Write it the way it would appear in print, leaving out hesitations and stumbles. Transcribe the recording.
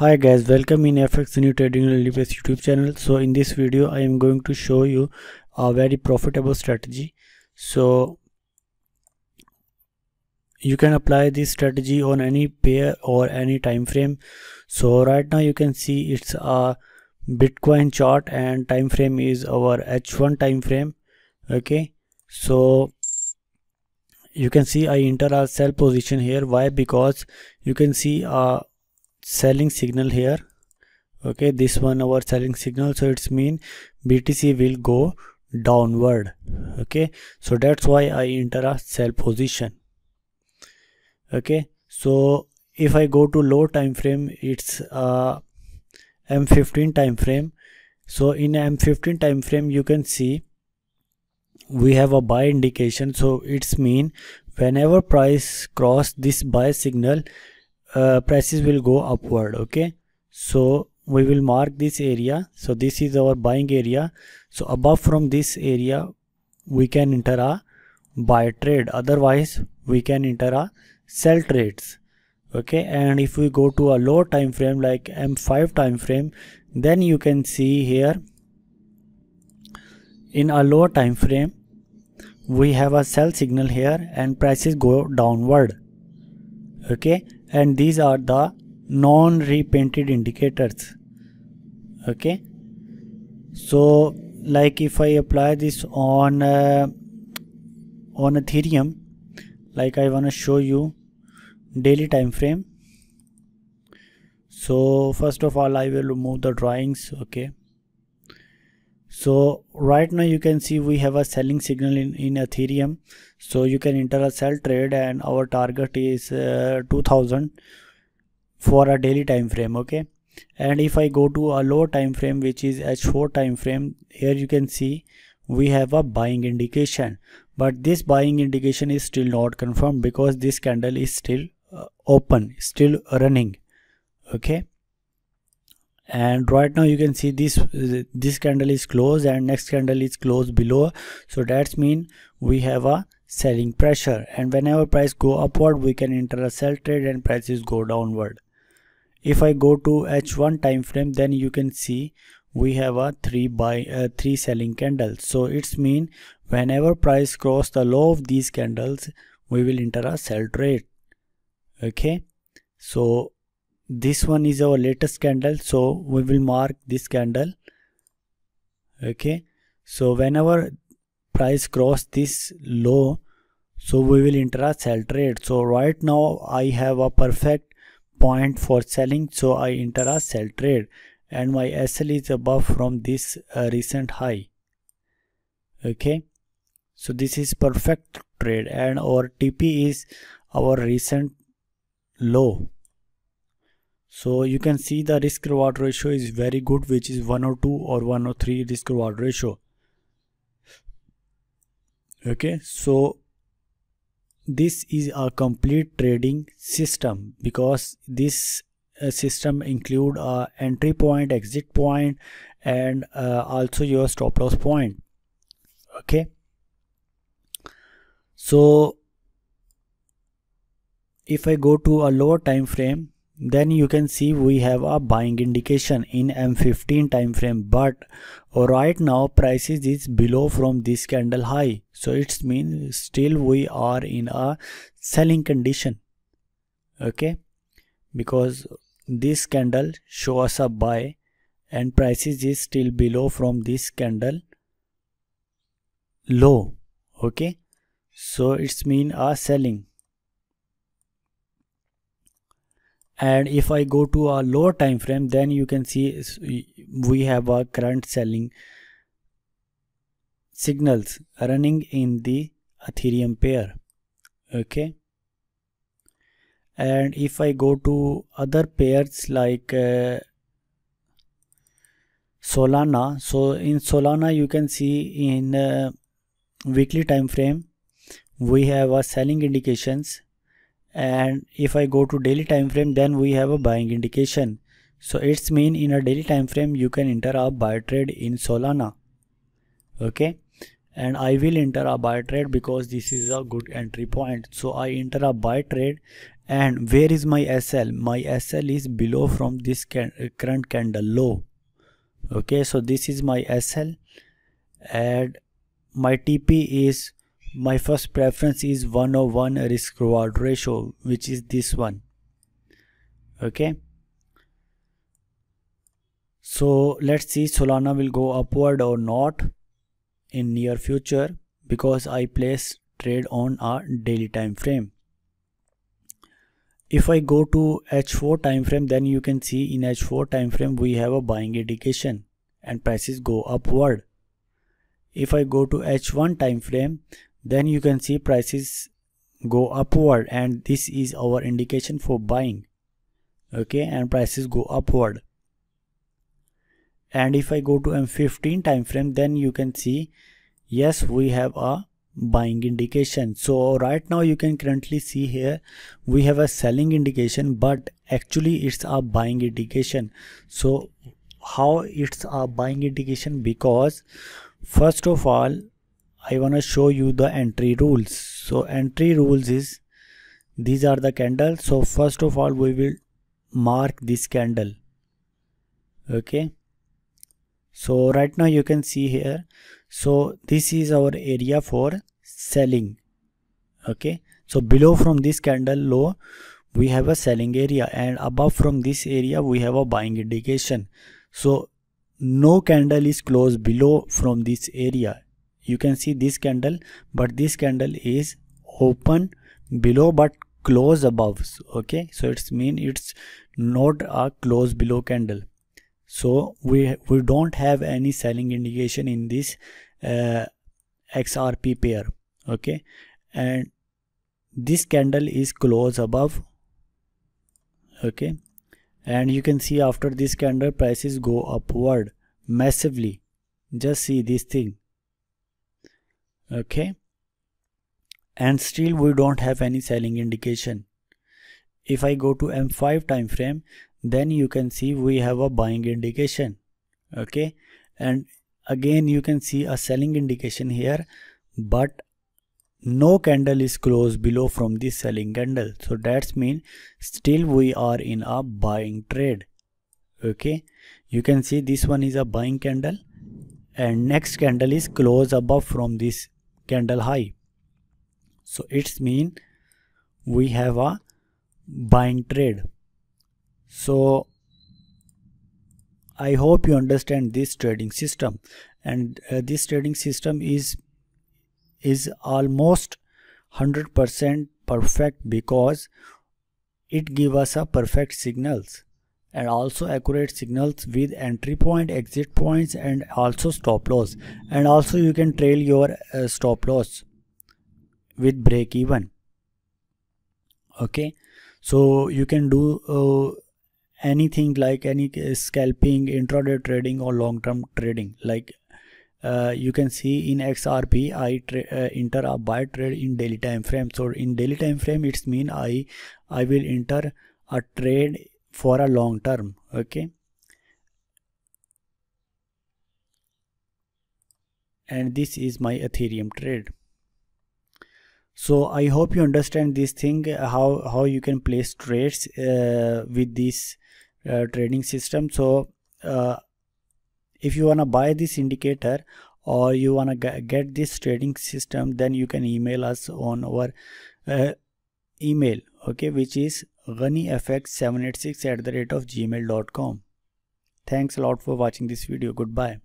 Hi guys, welcome in FX New Trading Database YouTube channel. So in this video I am going to show you a very profitable strategy. So you can apply this strategy on any pair or any time frame. So right now you can see it's a Bitcoin chart and time frame is our H1 time frame. Okay, so you can see I enter a sell position here. Why? Because you can see a selling signal here. Okay, this one our selling signal, so it's mean BTC will go downward. Okay, so that's why I enter a sell position. Okay, so if I go to low time frame, it's M15 time frame. So in M15 time frame you can see we have a buy indication, so it's mean whenever price cross this buy signal, prices will go upward. Okay, so we will mark this area. So this is our buying area. So above from this area we can enter a buy trade, otherwise we can enter a sell trades. Okay, and if we go to a low time frame like M5 time frame, then you can see here in a low time frame we have a sell signal here and prices go downward. Okay, and these are the non-repainted indicators. Okay, so like if I apply this on Ethereum, like I want to show you daily time frame. So first of all I will remove the drawings. Okay, so right now you can see we have a selling signal in Ethereum, so you can enter a sell trade and our target is 2000 for a daily time frame. Okay, and if I go to a low time frame which is H4 time frame, here you can see we have a buying indication, but this buying indication is still not confirmed because this candle is still open, still running. Okay, and right now you can see this candle is closed and next candle is closed below, so that's mean we have a selling pressure, and whenever price go upward we can enter a sell trade and prices go downward. If I go to H1 time frame, then you can see we have a three selling candles, so it's mean whenever price cross the low of these candles we will enter a sell trade. Okay, so this one is our latest candle, so we will mark this candle. Okay, so whenever price cross this low, so we will enter a sell trade. So right now I have a perfect point for selling, so I enter a sell trade and my SL is above from this recent high. Okay, so this is perfect trade and our TP is our recent low. So you can see the risk reward ratio is very good, which is 102 or 103 risk reward ratio. Okay, so this is a complete trading system because this system include entry point, exit point, and also your stop loss point. Okay, so if I go to a lower time frame, then you can see we have a buying indication in M15 time frame, but right now prices is below from this candle high, so it means still we are in a selling condition. Okay, because this candle show us a buy and prices is still below from this candle low. Okay, so it's mean a selling. And if I go to a lower time frame, then you can see we have a current selling signals running in the Ethereum pair. Okay, and if I go to other pairs like Solana, so in Solana you can see in weekly time frame we have a selling indications, and if I go to daily time frame, then we have a buying indication. So it's mean in a daily time frame you can enter a buy trade in Solana. Okay, and I will enter a buy trade because this is a good entry point, so I enter a buy trade And where is my SL? My SL is below from this current candle low. Okay, so this is my SL, and my TP is, my first preference is 101 risk reward ratio, which is this one. Okay, so let's see Solana will go upward or not in near future, because I place trade on a daily time frame. If I go to H4 time frame, then you can see in H4 time frame we have a buying indication and prices go upward. If I go to H1 time frame, then you can see prices go upward, and this is our indication for buying. Okay, and prices go upward. And if I go to M15 time frame, then you can see, yes, we have a buying indication. So right now you can currently see here we have a selling indication, but actually it's a buying indication. So how it's a buying indication? Because first of all I want to show you the entry rules. So entry rules is, these are the candles. So first of all we will mark this candle. Okay, so right now you can see here, so this is our area for selling. Okay, so below from this candle low we have a selling area, and above from this area we have a buying indication. So no candle is closed below from this area. You can see this candle, but this candle is open below but close above. Okay, so it's mean it's not a close below candle. So we don't have any selling indication in this XRP pair. Okay, and this candle is close above. Okay, and you can see after this candle prices go upward massively. Just see this thing. Okay, and still we don't have any selling indication. If I go to M5 time frame, then you can see we have a buying indication. Okay, and again you can see a selling indication here, but no candle is closed below from this selling candle. So that's mean still we are in a buying trade. Okay, you can see this one is a buying candle, and next candle is close above from this candle high. So it's mean we have a buying trade. So I hope you understand this trading system, and this trading system is almost 100% perfect, because it gives us a perfect signals and also accurate signals with entry point, exit points, and also stop loss, and also you can trail your stop loss with break even. Okay, so you can do anything like any scalping, intraday trading, or long-term trading. Like you can see in XRP I enter a buy trade in daily time frame. So in daily time frame it's mean I will enter a trade for a long term. Okay, and this is my Ethereum trade. So I hope you understand this thing, how you can place trades with this trading system. So if you want to buy this indicator or you want to get this trading system, then you can email us on our email, okay, which is GhaniFX786 @ gmail.com. Thanks a lot for watching this video. Goodbye.